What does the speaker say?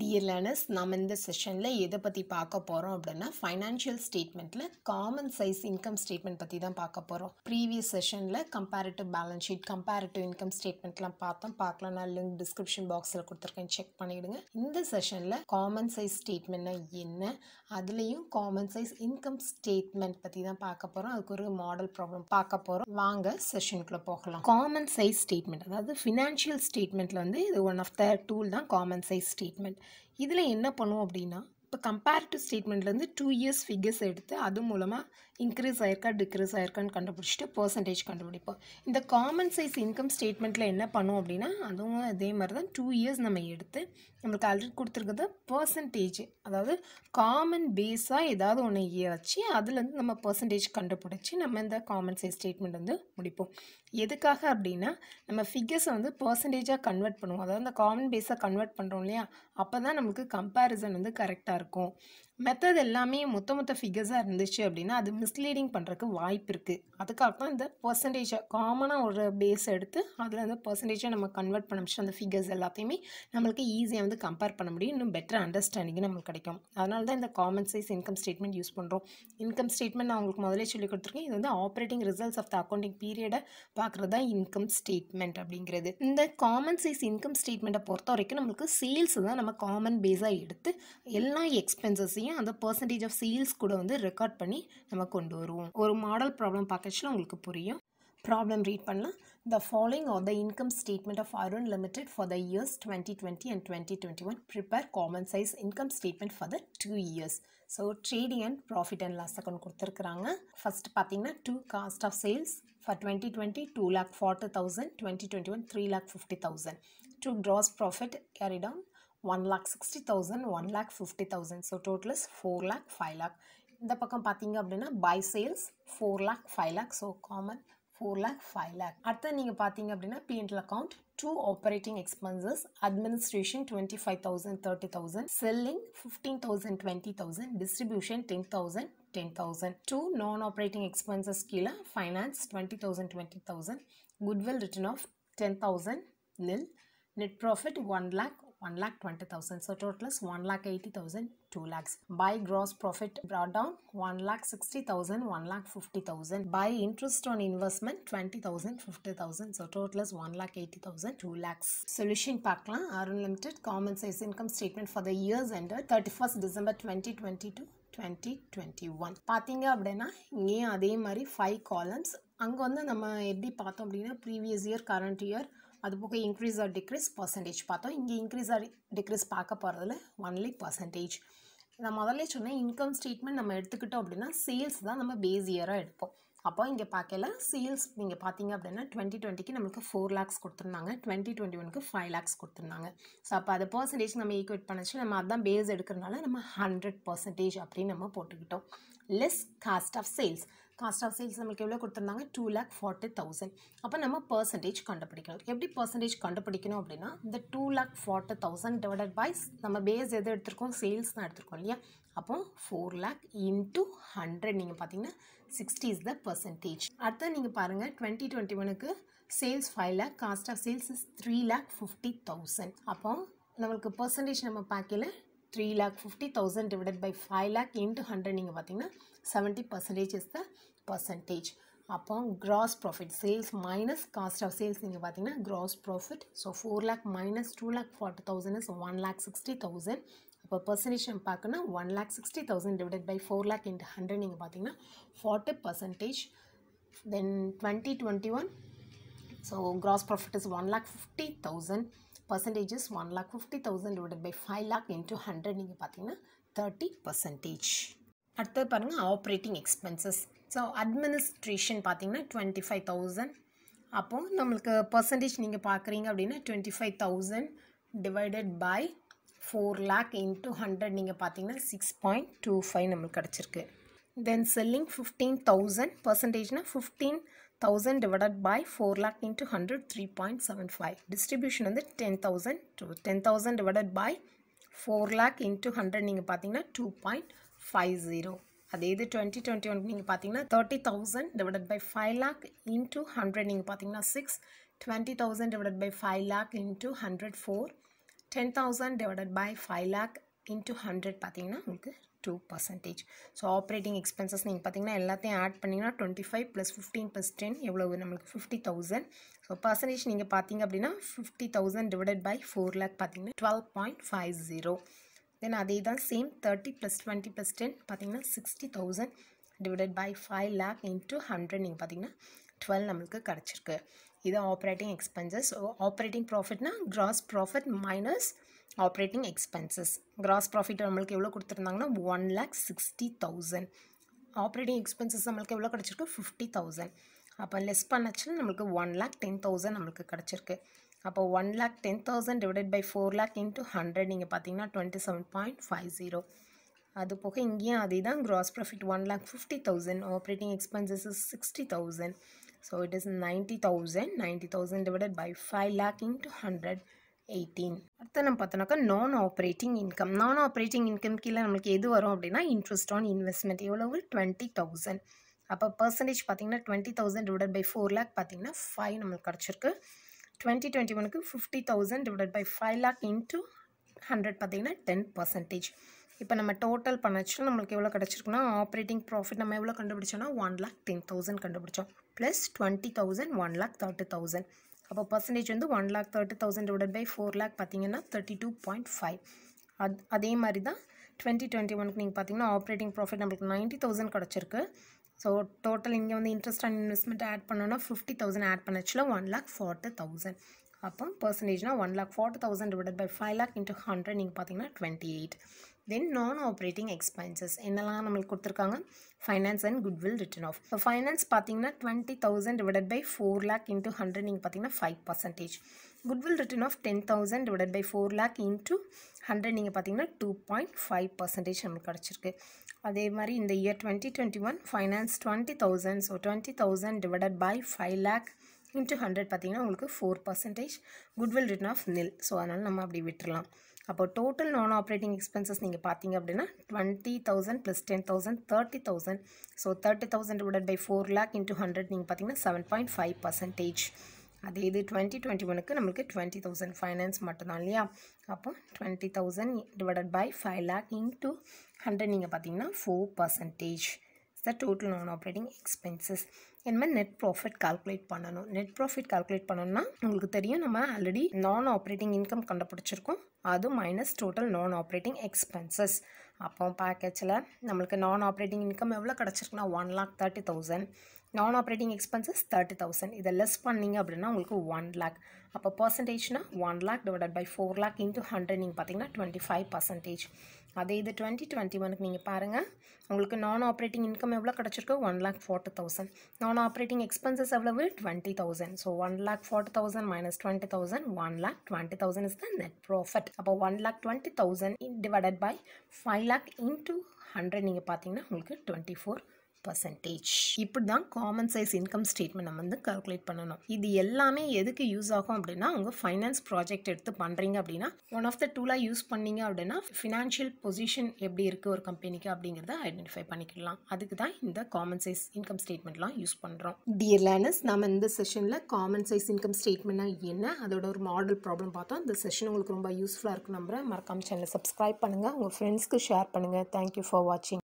Dear learners, நாம் இந்த செஷன்ல எதை பத்தி பார்க்க போறோம் அப்படினா financial statementல common size income statement பத்தி தான் பார்க்க போறோம். Previous sessionல comparative balance sheet, comparative income statementலாம் பார்த்தோம். பார்க்கலனா link description boxல கொடுத்திருக்கேன், செக் பண்ணிடுங்க. இந்த செஷன்ல common size statementனா என்ன, அதுலயும் common size income statement பத்தி தான் பார்க்க போறோம். அதுக்கு ஒரு model problem பார்க்க போறோம். வாங்க செஷனுக்குள்ள போகலாம். Common size statement அதாவது financial statementல வந்து இது one of the tool தான் common size statement. இதில் என்ன பண்ணுவோம் அப்படின்னா, இப்போ கம்பேரிட்டிவ் ஸ்டேட்மெண்ட்லேருந்து 2 years ஃபிகர்ஸ் எடுத்து அது மூலமாக இன்க்ரீஸ் ஆயிருக்கா டிக்ரீஸ் ஆயிருக்கான்னு கண்டுபிடிச்சிட்டு பர்சன்டேஜ் கண்டுபிடிப்போம். இந்த காமன் சைஸ் இன்கம் ஸ்டேட்மெண்ட்டில் என்ன பண்ணுவோம் அப்படின்னா, அதுவும் அதே மாதிரி தான் 2 years நம்ம எடுத்து நம்மளுக்கு ஆல்ரெடி கொடுத்துருக்கிறது பர்சன்டேஜ், அதாவது காமன் பேஸாக ஏதாவது ஒன்று வச்சு அதுலேருந்து நம்ம பர்சன்டேஜ் கண்டுபிடிச்சி நம்ம இந்த காமன் சைஸ் ஸ்டேட்மெண்ட் வந்து முடிப்போம். எதுக்காக அப்படின்னா, நம்ம ஃபிகர்ஸை வந்து பர்சன்டேஜாக கன்வெர்ட் பண்ணுவோம், அதாவது அந்த காமன் பேஸாக கன்வெர்ட் பண்ணுறோம் இல்லையா, அப்போ தான் நம்மளுக்கு கம்பேரிசன் வந்து கரெக்டாக இருக்கும். மெத்தட் எல்லாமே மொத்த ஃபிகர்ஸாக இருந்துச்சு அப்படின்னா அது மிஸ்லீடிங் பண்ணுறதுக்கு வாய்ப்பு இருக்குது. அதுக்காக தான் இந்த பர்சன்டேஜை காமனாக ஒரு பேஸ் எடுத்து அதில் அந்த பர்சன்டேஜை நம்ம கன்வெர்ட் பண்ண முடிச்சு அந்த ஃபிகர்ஸ் எல்லாத்தையுமே நம்மளுக்கு ஈஸியாக வந்து கம்பேர் பண்ண முடியும், இன்னும் பெட்டர் அண்டர்ஸ்டாண்டிங் நம்மளுக்கு கிடைக்கும். அதனால தான் இந்த common size income statement use பண்ணுறோம். இன்கம் ஸ்டேட்மெண்ட் நான் உங்களுக்கு முதலே சொல்லி கொடுத்துருக்கேன், இது வந்து operating results of the accounting பீரியடை பார்க்குறது தான் இன்கம் ஸ்டேட்மெண்ட் அப்படிங்கிறது. இந்த காமன் சைஸ் இன்கம் ஸ்டேட்மெண்ட்டை பொறுத்த வரைக்கும் நம்மளுக்கு சேல்ஸ் தான் நம்ம காமன் பேஸாக எடுத்து எல்லா எக்ஸ்பென்சஸையும் அந்த பர்சன்டேஜ் ஆஃப் சேல்ஸ் கூட வந்து ரெக்கார்ட் பண்ணி நம்ம கொண்டு வருவோம். ஒரு மாடல் ப்ராப்ளம் பேக்கேஜில் உங்களுக்கு புரியும். ப்ராப்ளம் ரீட் பண்ணலாம். The following are the income statement of Arun Limited for the years 2020 and 2021. Prepare common size income statement for the 2 years. So, trading and profit and loss account கொடுத்திருக்காங்க. First பார்த்தீங்கன்னா to cost of sales for 2020 2,40,000, 2021 3,50,000. To gross profit carried on 1,60,000, 1,50,000. So total is 4,00,000, 5,00,000. இந்த பக்கம் பார்த்தீங்க அப்படின்னா by sales 4,00,000, 5,00,000. So common 4,00,000, 5,00,000. அடுத்து நீங்கள் பார்த்தீங்க அப்படின்னா P&L account 2 operating expenses administration 25,000, 30,000, selling 15,000, 20,000, distribution 10,000, 10,000. 2 நான் ஆப்ரேட்டிங் எக்ஸ்பென்சஸ் கீழே finance 20,000, 20,000, goodwill return of 10,000, nil, net profit 1,00,000, 1,20,000. So total is 1,80,000, 2,00,000. By gross profit brought down 1,60,000, 1,50,000. By interest on investment 20,000, 50,000. So total is 1,80,000, 2,00,000. Solution பார்க்கலாம். Arun Limited common size income statement for the years ended 31st December 2020 to 2021. பார்த்தீங்க அப்படின்னா இங்கேயும் அதே மாதிரி 5 columns. அங்கே வந்து நம்ம எப்படி பார்த்தோம் அப்படின்னா ப்ரீவியஸ் இயர், கரண்ட் இயர், அது போக இன்க்ரீஸ் ஆர் டிக்ரீஸ், பர்சன்டேஜ் பார்த்தோம். இங்கே இன்க்ரீஸ் ஆர் டிக்ரீஸ் பார்க்க போகிறதுல ஒன்லி பர்சன்டேஜ். நான் முதல்ல சொன்னேன் இன்கம் ஸ்டேட்மெண்ட் நம்ம எடுத்துக்கிட்டோம் அப்படின்னா சேல்ஸ் தான் நம்ம பேஸ் இயராக எடுப்போம். அப்போ இங்கே பார்க்கல சேல்ஸ் நீங்கள் பார்த்தீங்க அப்படின்னா 2020க்கு நம்மளுக்கு 4,00,000 கொடுத்துருந்தாங்க, 2021க்கு 5,00,000 கொடுத்துருந்தாங்க. ஸோ அப்போ அது பர்சன்டேஜ் நம்ம ஈக்குவேட் பண்ணிச்சு, நம்ம அதுதான் பேஸ் எடுக்கிறதுனால நம்ம 100% அப்படின்னு நம்ம போட்டுக்கிட்டோம். Less cost of sales. Cost of sales நம்மளுக்கு எவ்வளோ கொடுத்துருந்தாங்க, 2,40,000. அப்போ நம்ம பர்சன்டேஜ் கண்டுபிடிக்கணும். எப்படி பர்சன்டேஜ் கண்டுபிடிக்கணும் அப்படின்னா, இந்த 2,40,000 டிவைடட் பை நம்ம பேஸ் எது எடுத்திருக்கோம், சேல்ஸ் தான் எடுத்திருக்கோம் இல்லையா, அப்போ 4,00,000 இன்ட்டு 100 நீங்கள் பார்த்தீங்கன்னா 60 இஸ் த பர்சன்டேஜ். அடுத்து நீங்கள் பாருங்கள் 2021க்கு sales 5,00,000, cost of sales is 3,50,000. அப்போ நம்மளுக்கு பர்சன்டேஜ் நம்ம பார்க்கல 3,50,000 divided by 5,00,000 into 100 நீங்கள் பார்த்தீங்கன்னா 70% is the percentage. அப்போ gross profit sales minus cost of sales நீங்கள் பார்த்தீங்கன்னா gross profit. So 4,00,000 minus 2,40,000 is 1,60,000. அப்போ percentage நம்ம பார்க்கணும்னா 1,60,000 divided by 4,00,000 into 100 நீங்கள் பார்த்தீங்கன்னா 40%. Then 2021, so gross profit is 1,50,000. Percentage is 1,50,000 divided by 5,00,000 into 100 நீங்கள் பார்த்தீங்கன்னா 30%. அடுத்து பாருங்கள் ஆப்ரேட்டிங் எக்ஸ்பென்சஸ். ஸோ அட்மினிஸ்ட்ரேஷன் பார்த்தீங்கன்னா 25,000. அப்போது நம்மளுக்கு பர்சன்டேஜ் நீங்கள் பார்க்குறீங்க அப்படின்னா 25,000 டிவைடட் பை 4,00,000 இன்ட்டு 100 நீங்கள் பார்த்தீங்கன்னா 6.25 நம்மளுக்கு கிடச்சிருக்கு. தென் செல்லிங் 15,000, பர்சன்டேஜ்னால் 15,000 divided by 4,00,000 into 100, 3.75. Distribution வந்து 10,000 to 10,000 divided by 4,00,000 into 100 நீங்கள் பார்த்தீங்கன்னா 2.50. அதே இது 2021 நீங்கள் பார்த்தீங்கன்னா 30,000 divided by 5,00,000 into 100 நீங்கள் பார்த்தீங்கன்னா 6, 20,000 divided by 5,00,000 into 100, 4, 10,000 divided by 5 lakh into 100 is 2%. So operating expenses add 25 plus 15 plus 10 is 50,000. So percentage 50,000 divided by 4 lakh 12.50. Then that is same 30 plus 20 plus 10 is 60,000 divided by 5 lakh into 100 is 12. This is operating expenses. So operating profit na gross profit minus operating expenses. Gross profit namalku evlo kuduthirundanga 1,60,000. Operating expenses namalku evlo kadachirukku 50,000. Appo less pannachana namalku 1,10,000 namalku kadachirukku. Appo 1,10,000 divided by 4 lakh into 100 ninga pathina 27.50. Adu poka ingiyum adha gross profit 1,50,000, operating expenses is 60,000. So it is 90,000. 90,000 divided by 5 lakh into 100. 18. Non-operating income. Non-operating income interest on investment. 20,000. Percentage 20,000 divided by 4 lakh 5 2021 50,000 divided by 5 lakh into 100 10%. Now we total operating profit 1,10,000 plus 20,000 1,30,000. Now, percentage is 1,30,000 divided by 4 lakh 32.5. That is 2021 operating profit 90,000. So, total interest and investment add 50,000 add 1,40,000. Percentage is 1,40,000 divided by 5 lakh into 100 28. Then non-operating expenses. Finance and goodwill written off. So finance 20,000 divided by 4 lakh into 100 5%. Goodwill written off 10,000 divided by 4 lakh into 100 2.5%. In the year 2021 finance 20,000. So 20,000 divided by 5 lakh into 100 4%. Goodwill written off nil. So we will total non-operating expenses 20,000 plus 10,000 30,000. So 30,000 divided by 4 lakh into 100 7.5%. That is 2021 20,000 finance 20,000 divided by 5 lakh into 100 4%. The total non-operating expenses. Net profit calculate panano. Net profit calculate panana already non-operating income that minus total non-operating expenses. Upon package non-operating income 1,30,000. Non-operating expenses 30,000. Either less funding 1 lakh. Upper percentage na 1 lakh divided by 4 lakh into 100 25%. That is 2021 non-operating income 1,40,000. Non-operating expenses 20,000. So 1,40,000 minus 20,000 1,20,000 is the net profit. Appo 1,20,000 divided by 5 lakh into 100 ninga pathina 24%. Now, common size income statement calculate pananum. This ellame edhukku use agum appadina unga finance project eduthu pandringa appadina one of the tool la use panninga appadina financial position eppadi irukku or company ku abdingiradha identify pannikalam. Adukku dhaan indha common size income statement la use pandrom. Dear learners, namm indha session la common size income statement na enna adoda or model problem paathom. This session ungalku romba useful ah irukku. Nammara Marakam channel subscribe pannunga, unga friends ku share pannunga. Thank you for watching.